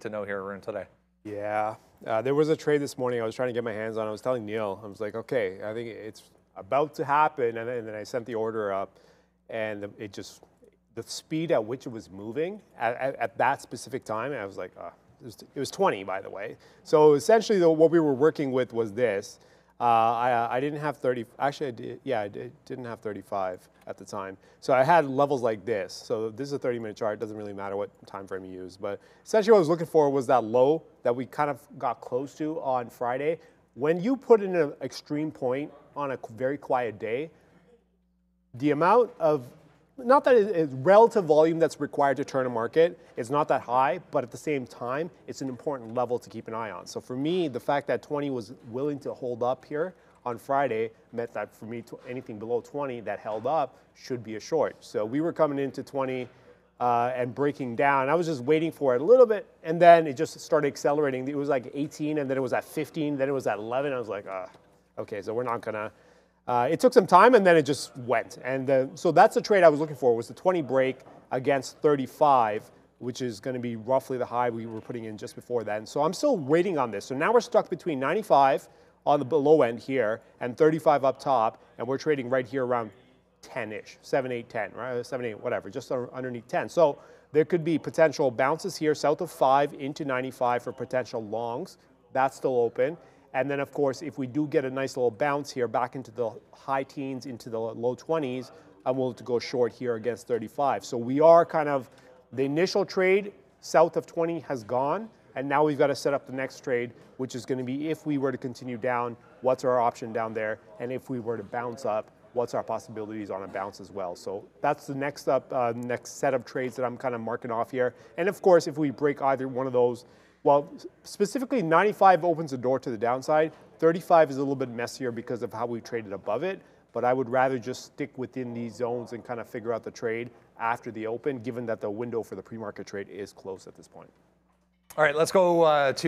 to know here in today. Yeah, there was a trade this morning I was trying to get my hands on. I was telling Neil, I was like, okay, I think it's about to happen. And then I sent the order up, and it just, the speed at which it was moving at that specific time, I was like, oh. It was 20, by the way. So essentially, what we were working with was this. I didn't have 30. Actually, I did. Yeah, I didn't have 35 at the time. So I had levels like this. So this is a 30-minute chart. It doesn't really matter what time frame you use. But essentially, what I was looking for was that low that we kind of got close to on Friday. When you put in an extreme point on a very quiet day, the amount of not that it's relative volume that's required to turn a market is not that high, but at the same time, it's an important level to keep an eye on. So for me, the fact that 20 was willing to hold up here on Friday meant that for me, anything below 20 that held up should be a short. So we were coming into 20 and breaking down. I was just waiting for it a little bit, and then it just started accelerating. It was like 18, and then it was at 15, then it was at 11. I was like, okay, so we're not gonna. It took some time, and then it just went. And so that's the trade I was looking for, was the 20 break against 35, which is going to be roughly the high we were putting in just before that. And so I'm still waiting on this. So now we're stuck between 95 on the low end here and 35 up top, and we're trading right here around 10-ish, 7, 8, 10, right? 7, 8, whatever, just underneath 10. So there could be potential bounces here south of 5 into 95 for potential longs. That's still open. And then, of course, if we do get a nice little bounce here back into the high teens, into the low 20s, I'm willing to go short here against 35. So we are kind of, the initial trade south of 20 has gone, and now we've got to set up the next trade, which is going to be if we were to continue down, what's our option down there? And if we were to bounce up, what's our possibilities on a bounce as well? So that's the next up, next set of trades that I'm kind of marking off here. And of course, if we break either one of those, well, specifically 95 opens the door to the downside. 35 is a little bit messier because of how we traded above it, but I would rather just stick within these zones and kind of figure out the trade after the open, given that the window for the pre-market trade is closed at this point. All right, let's go to